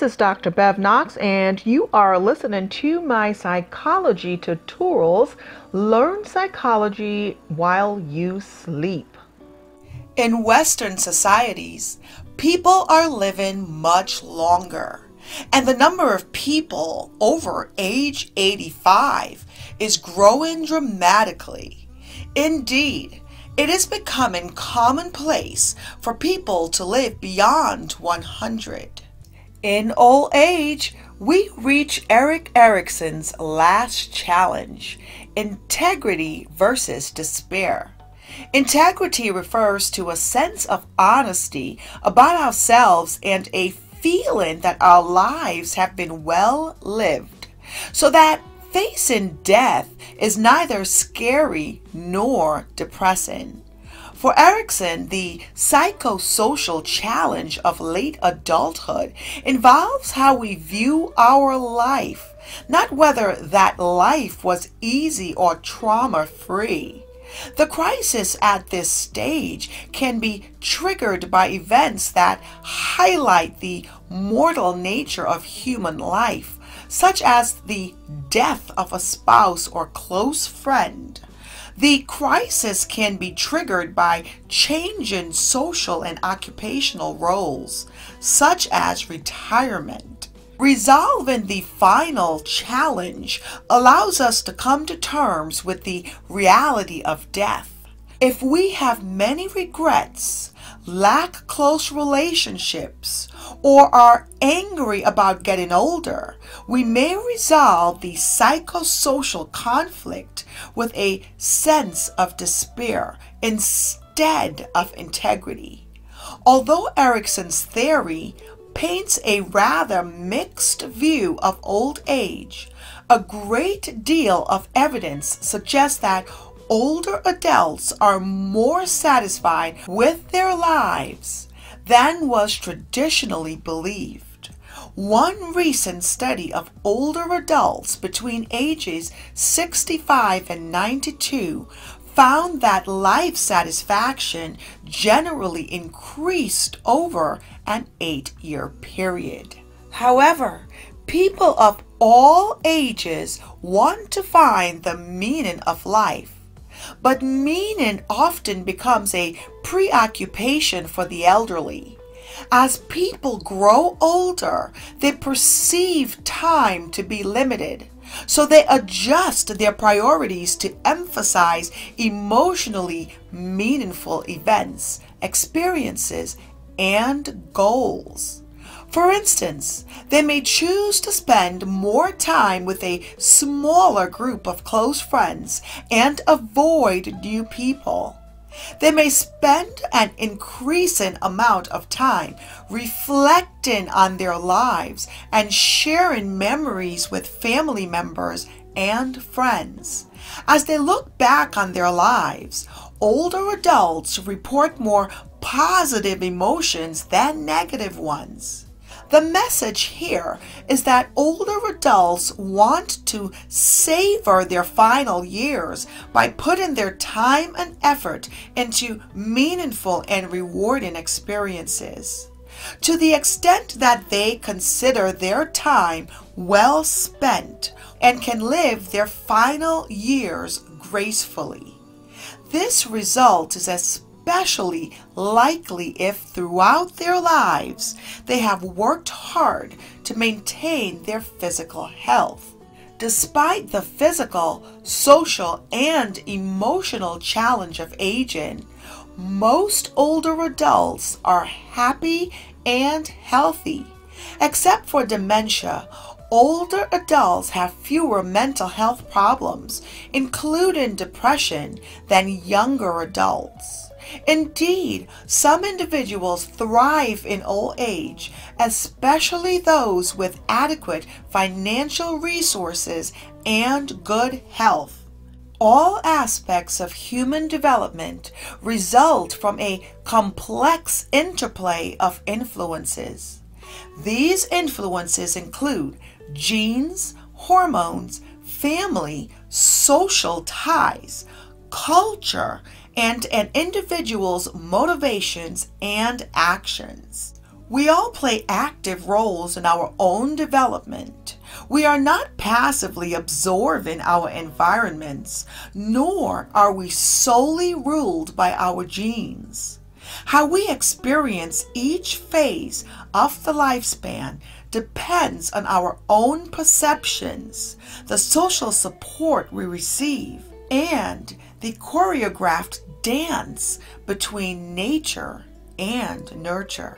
This is Dr. Bev Knox, and you are listening to my psychology tutorials, Learn Psychology While You Sleep. In Western societies, people are living much longer, and the number of people over age 85 is growing dramatically. Indeed, it is becoming commonplace for people to live beyond 100. In old age, we reach Erik Erikson's last challenge, Integrity vs Despair. Integrity refers to a sense of honesty about ourselves and a feeling that our lives have been well lived, so that facing death is neither scary nor depressing. For Erikson, the psychosocial challenge of late adulthood involves how we view our life, not whether that life was easy or trauma-free. The crisis at this stage can be triggered by events that highlight the mortal nature of human life, such as the death of a spouse or close friend. The crisis can be triggered by changing social and occupational roles, such as retirement. Resolving the final challenge allows us to come to terms with the reality of death. If we have many regrets, lack close relationships, or are angry about getting older, we may resolve the psychosocial conflict with a sense of despair instead of integrity. Although Erikson's theory paints a rather mixed view of old age, a great deal of evidence suggests that older adults are more satisfied with their lives than was traditionally believed. One recent study of older adults between ages 65 and 92 found that life satisfaction generally increased over an 8-year period. However, people of all ages want to find the meaning of life. But meaning often becomes a preoccupation for the elderly. As people grow older, they perceive time to be limited, so they adjust their priorities to emphasize emotionally meaningful events, experiences, and goals. For instance, they may choose to spend more time with a smaller group of close friends and avoid new people. They may spend an increasing amount of time reflecting on their lives and sharing memories with family members and friends. As they look back on their lives, older adults report more positive emotions than negative ones. The message here is that older adults want to savor their final years by putting their time and effort into meaningful and rewarding experiences. To the extent that they consider their time well spent and can live their final years gracefully. This result is especially likely if throughout their lives they have worked hard to maintain their physical health. Despite the physical, social, and emotional challenge of aging, most older adults are happy and healthy. Except for dementia, older adults have fewer mental health problems, including depression, than younger adults. Indeed, some individuals thrive in old age, especially those with adequate financial resources and good health. All aspects of human development result from a complex interplay of influences. These influences include genes, hormones, family, social ties, culture, and an individual's motivations and actions. We all play active roles in our own development. We are not passively absorbing our environments, nor are we solely ruled by our genes. How we experience each phase of the lifespan depends on our own perceptions, the social support we receive, and the choreographed dance between nature and nurture.